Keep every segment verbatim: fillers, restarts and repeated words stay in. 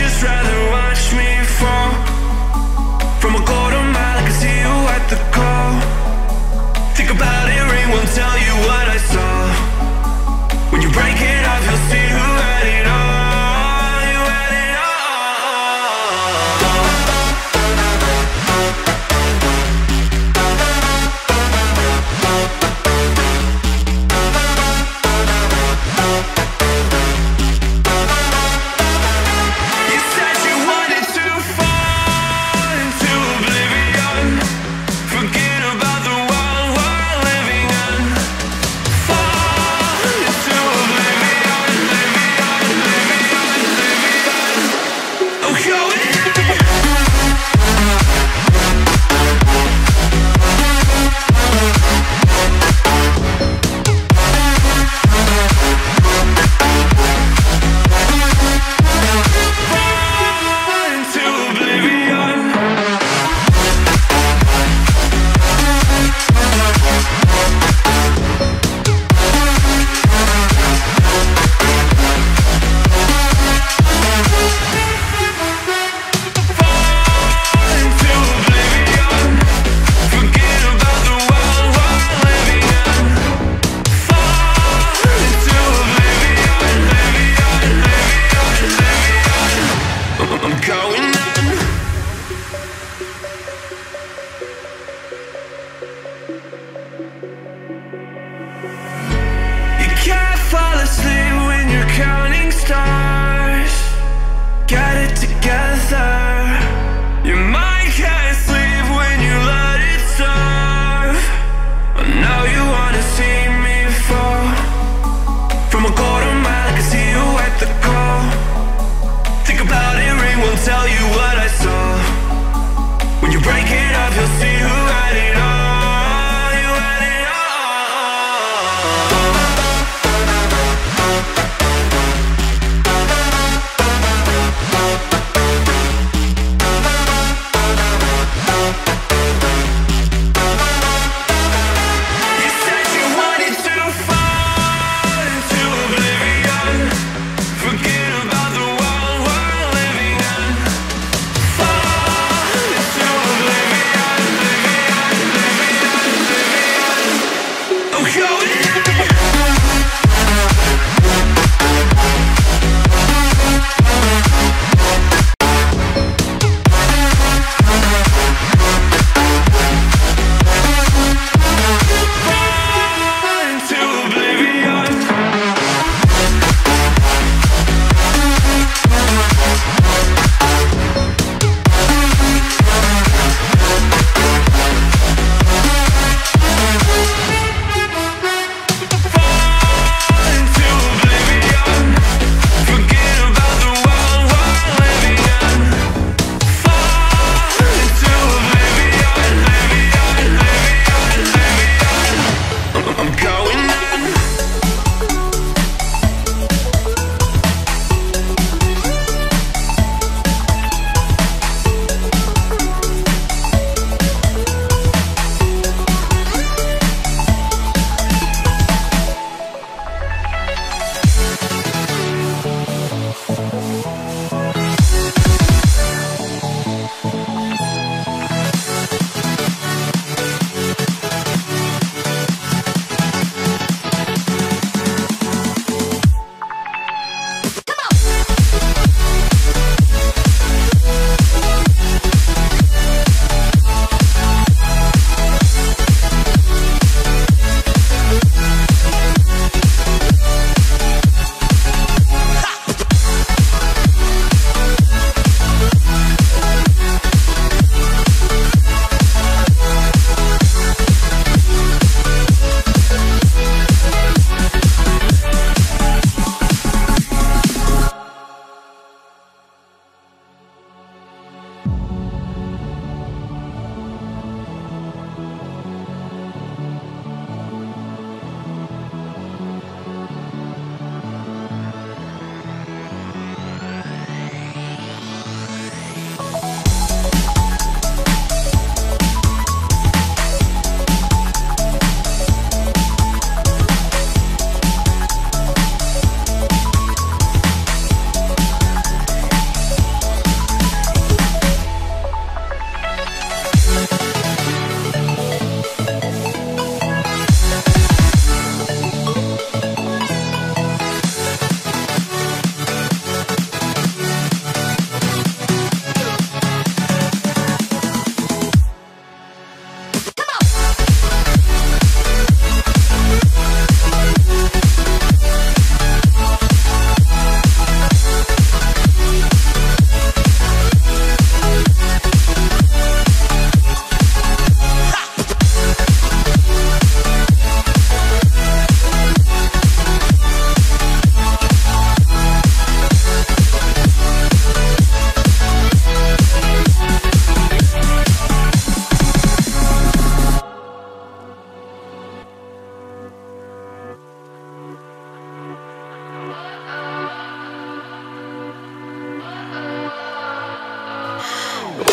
just rather watch me fall from a quarter mile. I can see you at the call. Think about it, ring won't tell you what I saw. When you break it off, you'll see who had it all. You said you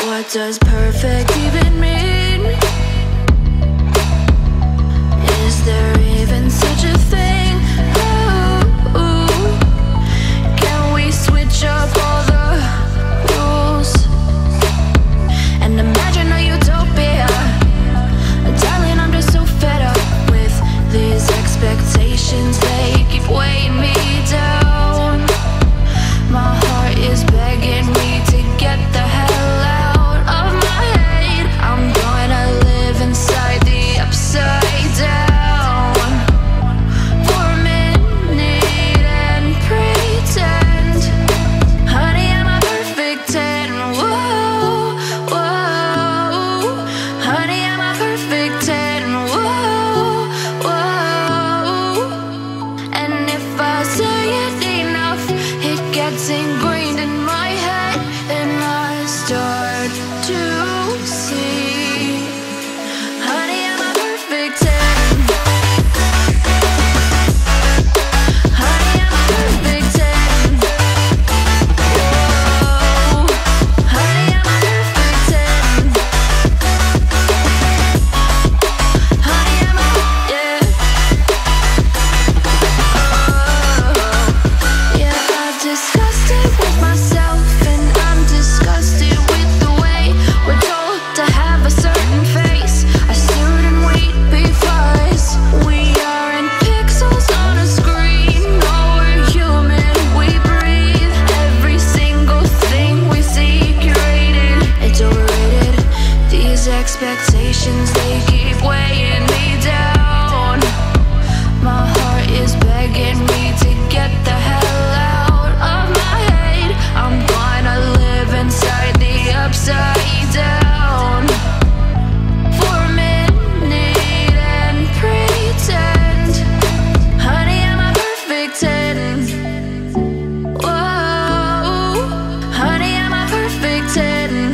What does perfect even mean? Is there even such a thing? Ooh, can we switch up all the rules and imagine a utopia? Darling, I'm just so fed up with these expectations. They keep weighing me down. My heart is begging me to get the hell out. Expectations, they keep weighing me down. My heart is begging me to get the hell out of my head. I'm gonna live inside the upside down for a minute and pretend. Honey, I'm a perfect ten. Whoa, honey, I'm a perfect ten.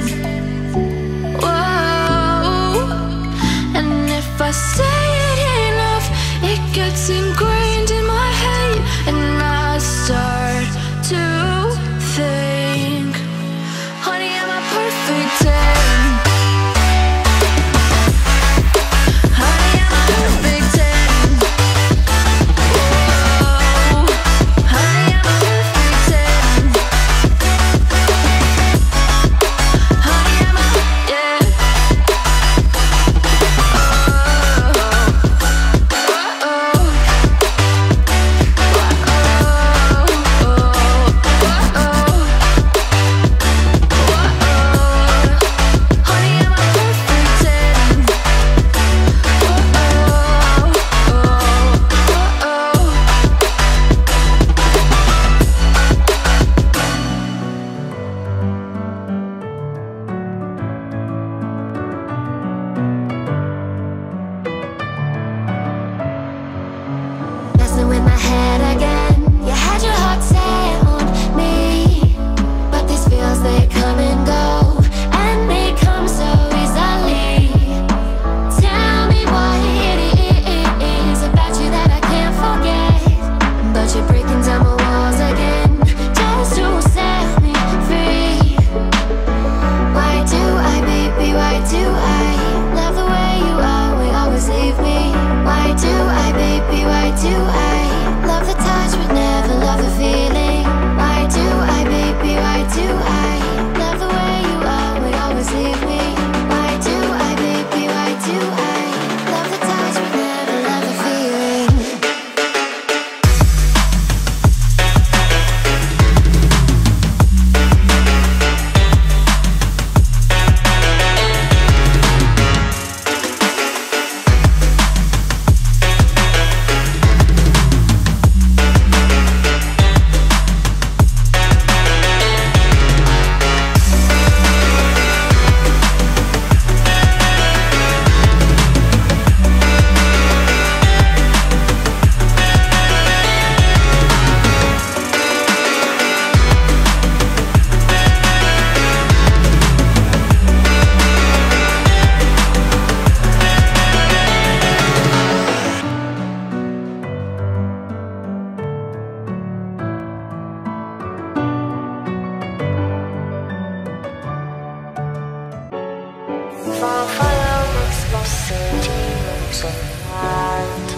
tonight.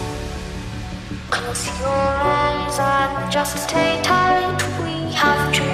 Close your eyes and just stay tight. We have to